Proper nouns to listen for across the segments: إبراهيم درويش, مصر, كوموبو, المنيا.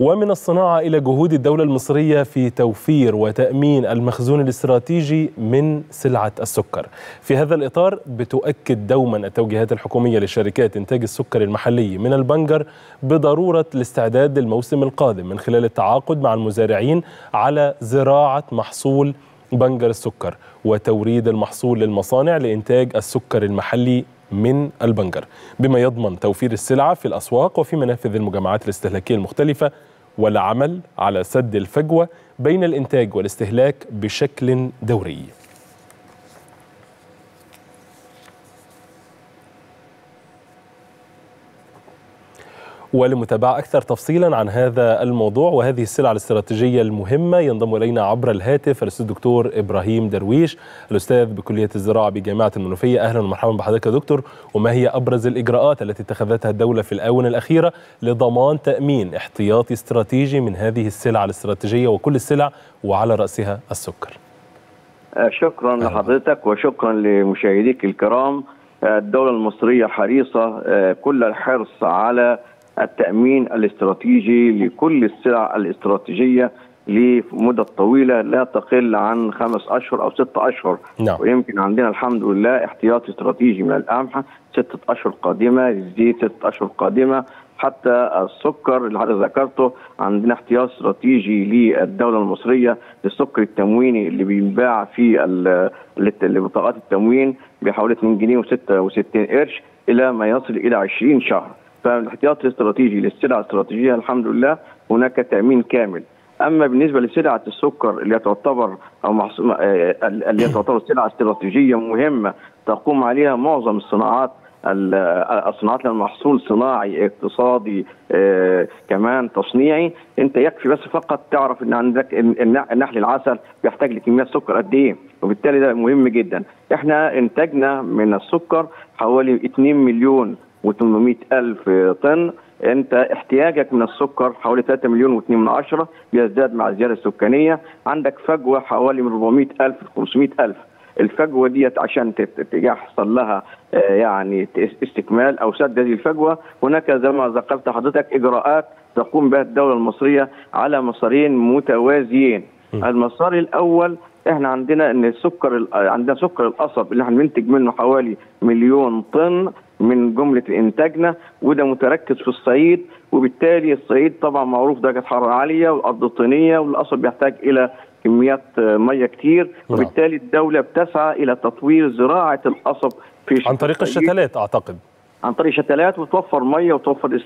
ومن الصناعة إلى جهود الدولة المصرية في توفير وتأمين المخزون الاستراتيجي من سلعة السكر. في هذا الإطار بتؤكد دوما التوجيهات الحكومية لشركات إنتاج السكر المحلي من البنجر بضرورة الاستعداد للموسم القادم من خلال التعاقد مع المزارعين على زراعة محصول بنجر السكر وتوريد المحصول للمصانع لإنتاج السكر المحلي من البنجر، بما يضمن توفير السلعة في الأسواق وفي منافذ المجمعات الاستهلاكية المختلفة والعمل على سد الفجوة بين الإنتاج والاستهلاك بشكل دوري. ولمتابعة أكثر تفصيلا عن هذا الموضوع وهذه السلع الاستراتيجية المهمة ينضم إلينا عبر الهاتف الأستاذ الدكتور إبراهيم درويش، الأستاذ بكلية الزراعة بجامعة المنوفية. أهلا ومرحبا بحضرتك يا دكتور. وما هي أبرز الإجراءات التي اتخذتها الدولة في الآونة الأخيرة لضمان تأمين احتياطي استراتيجي من هذه السلع الاستراتيجية وكل السلع وعلى رأسها السكر؟ شكرا لحضرتك وشكرا لمشاهديك الكرام. الدولة المصرية حريصة كل الحرص على التأمين الاستراتيجي لكل السلع الاستراتيجية لمدة طويلة لا تقل عن 5 أشهر أو 6 أشهر. نعم. ويمكن عندنا الحمد لله احتياطي استراتيجي من القمح 6 أشهر قادمة، الزيت 6 أشهر قادمة، حتى السكر اللي حضرتك ذكرته عندنا احتياطي استراتيجي للدولة المصرية للسكر التمويني اللي بينباع في بطاقات التموين بحوالي 2 جنيه و66 قرش إلى ما يصل إلى 20 شهر. فالاحتياط الاستراتيجي للسلع الاستراتيجيه الحمد لله هناك تامين كامل. اما بالنسبه لسلعه السكر اللي تعتبر سلعه استراتيجيه مهمه تقوم عليها معظم الصناعات للمحصول، صناعي اقتصادي كمان تصنيعي. انت يكفي بس فقط تعرف ان عندك النحل العسل بيحتاج لكميات سكر قد ايه، وبالتالي ده مهم جدا. احنا انتاجنا من السكر حوالي 2,800,000 طن، انت احتياجك من السكر حوالي 3,2 مليون بيزداد مع الزياده السكانيه، عندك فجوه حوالي من 400,000 ل 500,000. الفجوه ديت عشان يحصل لها يعني استكمال او سد هذه الفجوه هناك زي ما ذكرت حضرتك اجراءات تقوم بها الدوله المصريه على مسارين متوازيين. المسار الاول احنا عندنا ان السكر، عندنا سكر القصب اللي احنا بننتج منه حوالي 1,000,000 طن من جمله انتاجنا، وده متركز في الصعيد، وبالتالي الصعيد طبعا معروف درجه حراره عاليه والارض طينيه والقصب بيحتاج الى كميات ميه كتير، وبالتالي الدوله بتسعى الى تطوير زراعه القصب في عن طريق الشتلات، اعتقد عن طريق شتلات، وتوفر ميه وتوفر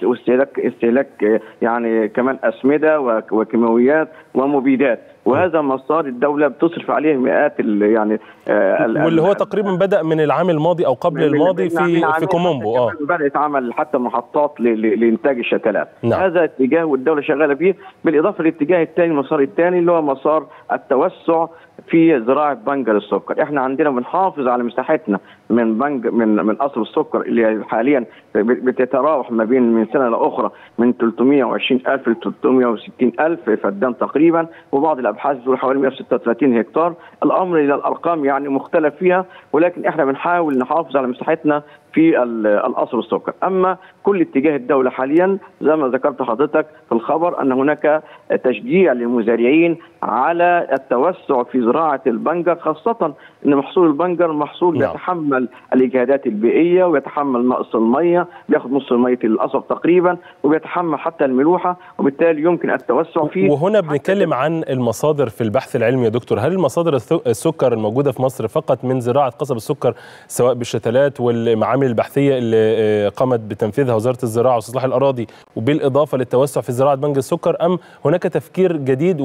استهلاك يعني كمان اسمده وكيماويات ومبيدات، وهذا مسار الدوله بتصرف عليه مئات يعني واللي هو تقريبا بدا من العام الماضي او قبل الماضي في كومومبو بدات عمل حتى محطات لانتاج الشتلات. نعم. هذا اتجاه والدوله شغاله فيه، بالاضافه للاتجاه الثاني، المسار الثاني اللي هو مسار التوسع في زراعه بنجر السكر. احنا عندنا بنحافظ على مساحتنا من قصر السكر اللي حاليا بتتراوح ما بين من سنه لاخرى من 320,000 ل 360,000 فدان تقريبا، وبعض الابحاث بتقول حوالي 136 هكتار، الامر الى الارقام يعني مختلف فيها، ولكن احنا بنحاول نحافظ على مساحتنا في القصر السكر. اما كل اتجاه الدوله حاليا زي ما ذكرت حضرتك في الخبر ان هناك تشجيع للمزارعين على التوسع في زراعه البنجر، خاصه ان محصول البنجر محصول بيتحمل الاجهادات البيئيه ويتحمل نقص الميه، بياخد نص ميه القصب تقريبا، وبيتحمل حتى الملوحه، وبالتالي يمكن التوسع فيه. وهنا بنتكلم عن المصادر في البحث العلمي يا دكتور، هل المصادر السكر الموجوده في مصر فقط من زراعه قصب السكر سواء بالشتلات والمعامل البحثيه اللي قامت بتنفيذها وزاره الزراعه واستصلاح الاراضي وبالاضافه للتوسع في زراعه بنجر السكر، ام هناك تفكير جديد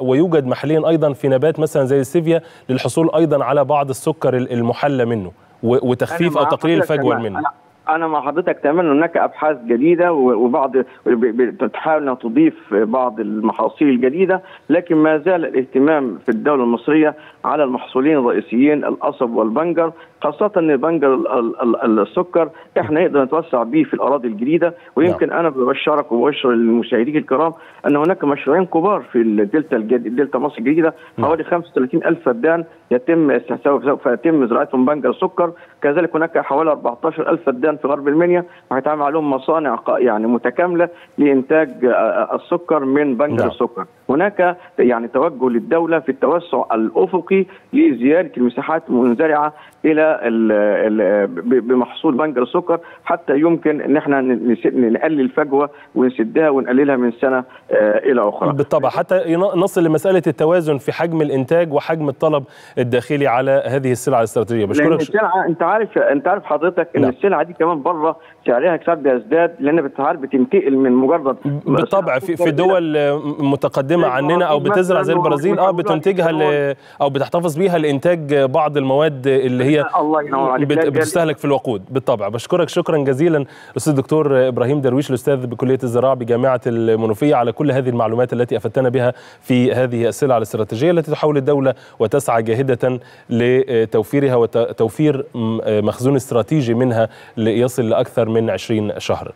ويوجد محليا ايضا في نبات مثلا زي السيفيا للحصول ايضا على بعض السكر المحلى منه وتخفيف او تقليل الفجوه منه؟ أنا مع حضرتك تماما. هناك أبحاث جديدة وبعض بتحاول أن تضيف بعض المحاصيل الجديدة، لكن ما زال الاهتمام في الدولة المصرية على المحصولين الرئيسيين القصب والبنجر، خاصة ان البنجر السكر احنا نقدر نتوسع به في الاراضي الجديدة، ويمكن انا ببشرك وببشر المشاهدين الكرام ان هناك مشروعين كبار في الدلتا مصر الجديدة، حوالي 35,000 فدان يتم زراعتهم بنجر سكر، كذلك هناك حوالي 14,000 فدان في غرب المنيا، وهيتعمل عليهم مصانع يعني متكاملة لإنتاج السكر من بنجر السكر. هناك يعني توجه للدولة في التوسع الأفقي لزيادة المساحات المنزرعة إلى بمحصول بنجر السكر، حتى يمكن إن احنا نقلل الفجوة ونسدها ونقللها من سنة إلى أخرى. بالطبع حتى نصل لمسألة التوازن في حجم الإنتاج وحجم الطلب الداخلي على هذه السلعة الاستراتيجية. بشكرك. السلعة أنت عارف حضرتك إن السلعة دي كمان بره سعرها بيزداد، لأن بتعرف بتنتقل من مجرد بالطبع في دول متقدمة عننا أو بتزرع زي البرازيل بتنتجها أو بتحتفظ بيها لإنتاج بعض المواد اللي هي بتستهلك في الوقود. بالطبع بشكرك شكرا جزيلا أستاذ الدكتور إبراهيم درويش الأستاذ بكلية الزراعة بجامعة المنوفية على كل هذه المعلومات التي أفدتنا بها في هذه السلع الاستراتيجية التي تحاول الدولة وتسعى جاهدة لتوفيرها وتوفير مخزون استراتيجي منها ليصل لأكثر من 20 شهر.